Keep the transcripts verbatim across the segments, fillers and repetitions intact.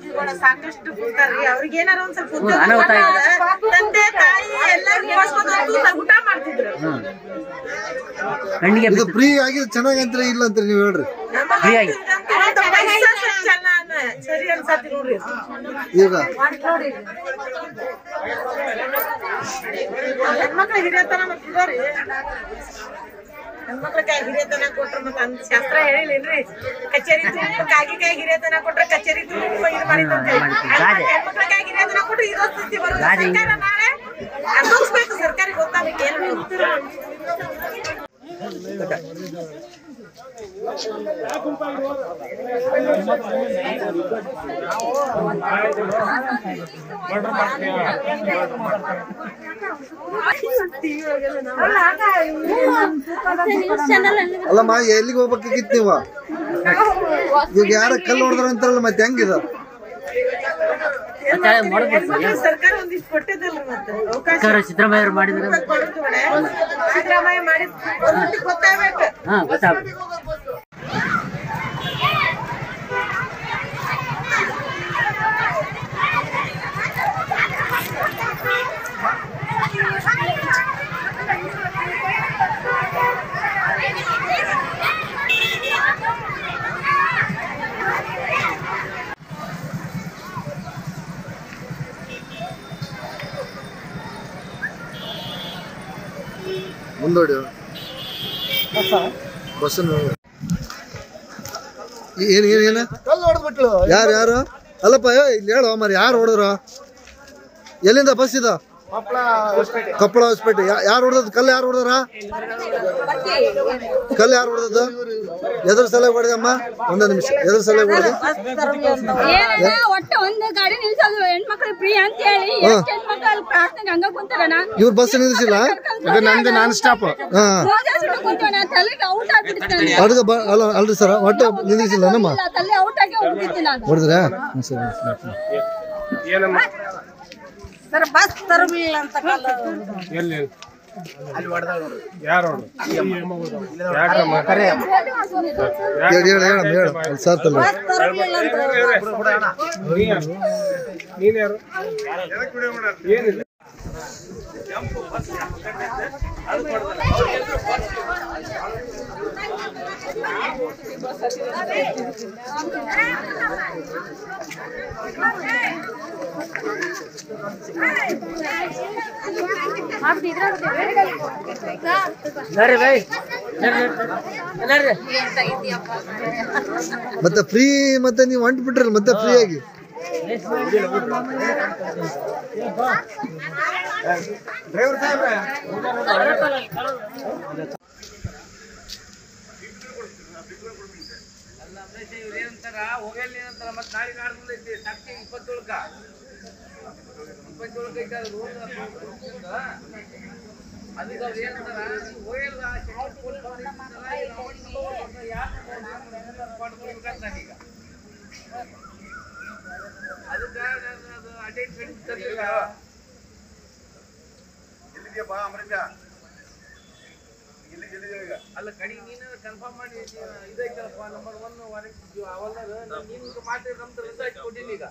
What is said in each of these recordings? ولكن ممكن كاغيرتنا كوتر مثلا شاستر هذي لينري كشري توم كاغي كاغيرتنا كوتر كشري توم فير ماري توم كاغي ممكن كاغيرتنا كوتر يدوس تسي برو سركارنا ناره أندوس بيت سركاري غوتا بيكيل ಅಲ್ಲ ಮಾ ಎಲ್ಲಿಗೆ ಹೋಗಬೇಕಿತ್ತು ನೀವು ಈಗ ಯಾರು ಕಲ್ಲು ಹೊಡೆದ್ರು ಅಂತಾರಲ್ಲ ಮತ್ತೆ ಹೆಂಗಿದೆ ಸರ್ಕಾರ ಒಂದಿಷ್ಟು ಕೊಟ್ಟಿದ್ದಲ್ಲ ಮತ್ತೆ ಅವಕಾಶ ಸಿದ್ದರಾಮಯ್ಯ ಮಾಡಿದ್ರು ಸಿದ್ದರಾಮಯ್ಯ ಮಾಡಿದ ಒಂದು ಗೊತ್ತಾಗಬೇಕು ಹಾ ಗೊತ್ತಾಗಬೇಕು ಮುಂದೋಡಿ ಬಸ ಬಸನು ಏನು ಏನು ಏನು ಕಲ್ಲು ಹೊಡೆದು ಬಿಟ್ಲು ಯಾರು ಯಾರು ಅಲ್ಲಪ್ಪ ಇಲ್ಲಿ ಹೇಳೋ ಮರಿ ಯಾರು ಹೊಡೆದ್ರು ಎಲ್ಲಿಂದ ಬಸ್ ಇದು ಕಪ್ಪಳ ಹೊಸಪೇಟೆ ಕಪ್ಪಳ ಹೊಸಪೇಟೆ ಯಾರು ಹೊಡೆದ್ರು ಕಲ್ಲು ಯಾರು ಹೊಡೆದ್ರು ಕಲ್ಲು ಯಾರು ಹೊಡೆದ್ರು ಎದರ ಸಲ ಹೊಡೆದೆ ಅಮ್ಮ ಒಂದು ನಿಮಿಷ ಎದರ ಸಲ ಹೊಡೆದೆ ಏನೋ ಒಟ್ಟು ಒಂದು ಗಾಡಿ ನಿಲ್ಸೋದು ಹೆಣ್ಮಕ್ಳು ಫ್ರೀ ಅಂತ ಹೇಳಿ ಎಷ್ಟು ಹೆಣ್ಮಕ್ಳು ಪ್ರಾರ್ಥನೆಗೆ ಹಂಗ ಕುಂತಾರಣ್ಣ ಇವರು ಬಸ್ ನಿಲ್ಸಿಲ್ಲ ಅದು ನಂದು ನಾನ್ ಸ್ಟಾಪ್ ಹಾ ಹೋಗೋದು ಕುಂತಾನ ತಲೆಗೆ ಔಟ್ ಆಗ್ಬಿಡ್ತಾನೆ ಅಡುಗೆ ಅಲ್ಲ ಅಲ್ರಿ ಸರ್ ಒಟ್ಟು ನಿಲ್ಸಿಲ್ಲ ಅಮ್ಮ ತಲೆ ಔಟ್ ಆಗಿ ಹೋಗ್ಬಿಡ್ತಿಲ್ಲ ಹೊಡೆದ್ರಾ ಸರಿ ಏನಮ್ಮ ಸರ್ ಬಸ್ ತರಲಿಲ್ಲ ಅಂತ ಕಲ್ಲ ಎಲ್ಲಿ ಅಲ್ಲಿ ಹೊಡೆದ ನೋಡಿ ಯಾರು ಹೊಡೆದ ಯಾಕಮ್ಮ ಕರೆ ಹೇಳು ಹೇಳು ಹೇಳು ಅಲ್ಲಿ ಸರ್ ತಲೆ ಬಸ್ ತರಲಿಲ್ಲ ಅಂತ ನೀನು ಯಾರು ಎದಕ್ಕೆ ವಿಡಿಯೋ ಮಾಡ ಏನಿಲ್ಲ ಕೆಂಪು ಬಸ್ ಅದು ಹೊಡೆದ ಅವರು ಬಸ್ ಹತ್ತಿರ आप इधर इधर भाई इधर मतलब फ्री मतलब नहीं वांट बिटर मतलब फ्री आगे ड्राइवर साहब है ಹೋಗಲಿ ಅಂತ ಮತ್ತೆ ನಾಳೆ ಕಾಡ್ಕೊಂಡೆ ಸಕ್ಕೆ ಇಪ್ಪತ್ತೇಳು ಕ ಇಪ್ಪತ್ತೇಳು ಕೈಕ ರೋಡ್ ಅದಕ್ಕೆ ಅವರು ಏನಂತಾರ ಹೋಗಲ್ಲ ಶಾರ್ಟ್ ಫುಲ್ ಬಂದಿರಲ್ಲ ಯಾರು ಮಾಡ್ಕೊಬೇಕು ಅಂತ ನನಗೆ ಅದಕ್ಕೆ ಅದು ಅಟೆಂಡ್ಮೆಂಟ್ ತರಲಿಲ್ಲ ಇಲ್ಲಿಗೆ ಬಾ ಅಮೃತ ಅಲ್ಲ ಕಡಿ ನೀನು ಕನ್ಫರ್ಮ್ ಮಾಡಿ ಇದೈತಲ್ಲಪ್ಪ ನಂಬರ್ ಒನ್ ವಾರಂಟಿ ಅವಲ್ದಾರು ನಿಮ್ಗೆ ಮಾತ್ರ ನಮ್ದು ರಿಸಲ್ಟ್ ಕೊಟ್ಟಿಲ್ಲ ಈಗ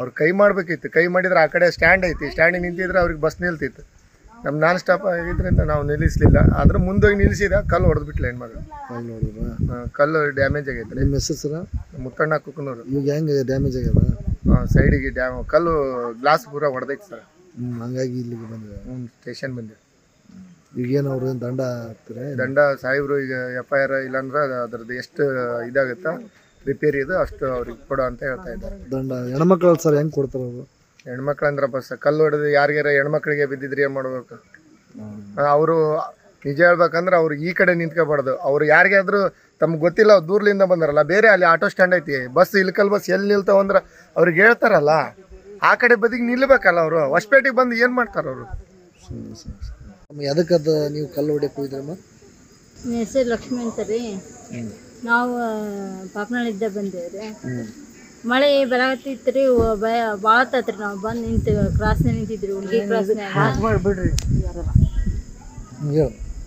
ಅವ್ರು ಕೈ ಮಾಡಬೇಕಿತ್ತು ಕೈ ಮಾಡಿದ್ರೆ ಆ ಕಡೆ ಸ್ಟ್ಯಾಂಡ್ ಐತಿ ಸ್ಟ್ಯಾಂಡಿಗೆ ನಿಂತಿದ್ರೆ ಅವ್ರಿಗೆ ಬಸ್ ನಿಲ್ತಿತ್ತು ನಮ್ಮ ನಾನ್ ಸ್ಟಾಪ್ ಆಗಿದ್ದರಿಂದ ನಾವು ನಿಲ್ಲಿಸಲಿಲ್ಲ ಆದ್ರೆ ಮುಂದೋಗಿ ನಿಲ್ಲಿಸಿದ ಕಲ್ಲು ಹೊಡೆದ್ಬಿಟ್ಲ ಹೆಣ್ಮಗಳು ಕಲ್ಲು ಹೊಡೆದ ಕಲ್ಲು ಡ್ಯಾಮೇಜ್ ಆಗೈತೆ ನಿಮ್ಮ ಹೆಸರು ಮುತ್ತಣ್ಣ ಕುಕ್ಕನೂರು ಇವಾಗ ಹೆಂಗೆ ಡ್ಯಾಮೇಜ್ ಆಗ್ಯದ ಹಾಂ ಸೈಡಿಗೆ ಡ್ಯಾಮ್ ಕಲ್ಲು ಗ್ಲಾಸ್ ಪೂರ ಹೊಡೆದೈತೆ ಸರ್ ಹಂಗಾಗಿ ಇಲ್ಲಿಗೆ ಬಂದಿದ್ದಾರೆ. ಹ್ಞೂ ಸ್ಟೇಷನ್ ಬಂದಿದೆ. ಈಗೇನು ಅವ್ರ ದಂಡ ಹಾಕ್ತಾರೆ? ದಂಡ ಸಾಹೇಬರು ಈಗ ಎಫ್ ಐ ಆರ್ ಇಲ್ಲಾಂದ್ರೆ ಅದರದ್ದು ಎಷ್ಟು ಇದಾಗುತ್ತೋ ರಿಪೇರಿ ಇದು ಅಷ್ಟು ಅವ್ರಿಗೆ ಕೊಡು ಅಂತ ಹೇಳ್ತಾ ಇದ್ದಾರೆ. ದಂಡ ಹೆಣ್ಮಕ್ಳು ಸರ್ ಹೆಂಗೆ ಕೊಡ್ತಾರೆ ಅವರು? ಹೆಣ್ಮಕ್ಳು ಅಂದ್ರಪ್ಪ ಸರ್ ಕಲ್ಲು ಹೊಡೆದು ಯಾರಿಗಾರ ಹೆಣ್ಮಕ್ಳಿಗೆ ಬಿದ್ದಿದ್ರೆ ಏನು ಮಾಡಬೇಕು? ಅವರು ನಿಜ ಹೇಳ್ಬೇಕಂದ್ರೆ ಅವ್ರು ಈ ಕಡೆ ನಿಂತ್ಕೋಬಾರ್ದು. ಅವ್ರು ಯಾರಿಗಾದ್ರೂ ತಮ್ಗೆ ಗೊತ್ತಿಲ್ಲ ದೂರಲಿಂದ ಬಂದಾರಲ್ಲ, ಬೇರೆ ಅಲ್ಲಿ ಆಟೋ ಸ್ಟ್ಯಾಂಡ್ ಐತಿ, ಬಸ್ ಇಲ್ಕಲ್ ಬಸ್ ಎಲ್ಲಿ ನಿಲ್ತಾವಂದ್ರೆ ಅವ್ರಿಗೆ ಹೇಳ್ತಾರಲ್ಲ, ಆ ಕಡೆ ಬದಿಗೆ ನಿಲ್ಬೇಕಲ್ಲ. ಅವರು ಹೊಸಪೇಟೆಗೆ ಬಂದು ಏನು ಮಾಡ್ತಾರೆ ಅವರು? ಅದಕ್ಕದ ನೀವು ಕಲ್ಲು ಹೊಡೆಯಕ್ಕೆ ಹೋಗಿದ್ರಮ್ಮ? ಹೆಸರು ಲಕ್ಷ್ಮಿ ಅಂತ ರೀ. ನಾವು ಪಾಪನಹಳ್ಳಿಯಿಂದ ಬಂದೇವ್ರಿ. ಮಳೆ ಬರತ್ತಿತ್ತು ರೀ, ಭಾಳ ಆತ್ರಿ. ನಾವು ಬಂದು ನಿಂತ ಕ್ರಾಸ್ನ ನಿಂತಿದ್ರಿ, ಹುಡುಗಿ ಕ್ರಾಸ್ನಾಗ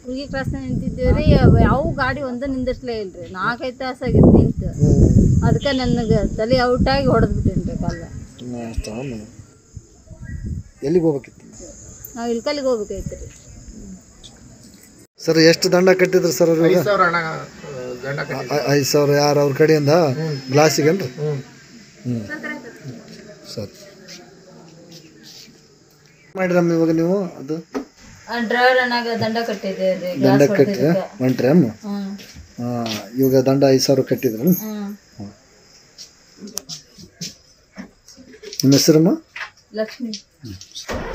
ಹುಡುಗಿ ಕ್ರಾಸ್ನ ನಿಂತಿದ್ದೇವ್ರಿ. ಯಾವ ಗಾಡಿ ಒಂದ ನಿಂದಿರ್ಲೇ ಇಲ್ರಿ, ನಾಲ್ಕೈದು ತಾಸಾಗಿತ್ತು ನಿಂತು. ಅದಕ್ಕೆ ನನಗೆ ತಲೆ ಔಟಾಗಿ ಹೊಡೆದ್ಬಿಟ್ಟೇನ್ರಿ ಕಲ್ಲು. ಎಲ್ಲಿಗೆ ಹೋಗ್ಬೇಕಿತ್ತು? ನಾವು ಇಲ್ಕಲ್ಲಿಗೆ ಹೋಗ್ಬೇಕಾಯ್ತು ರೀ. ಸರ್ ಎಷ್ಟು ದಂಡ ಕಟ್ಟಿದ್ರು ಸರ್ ಅವ್ರಿಗೆ? ಐದು ಸಾವಿರ ಐದು ಸಾವಿರ ಯಾರು ಅವ್ರ ಕಡೆಯಿಂದ ಗ್ಲಾಸಿಗೇನ್ರಿ? ಹ್ಞೂ ಸರಿ ಮಾಡಿರಮ್ಮ. ಇವಾಗ ನೀವು ಅದು ದಂಡ ಕಟ್ಟಿದ್ದೀರಿ, ದಂಡ ಕಟ್ಟಿ ಹೊಂಟ್ರಿ ಅಮ್ಮ? ಹಾಂ, ಇವಾಗ ದಂಡ ಐದು ಸಾವಿರ ಕಟ್ಟಿದ್ರು. ಹ್ಞೂ. ನಿಮ್ಮ ಹೆಸರಮ್ಮ? ಲಕ್ಷ್ಮಿ. ಹ್ಞೂ.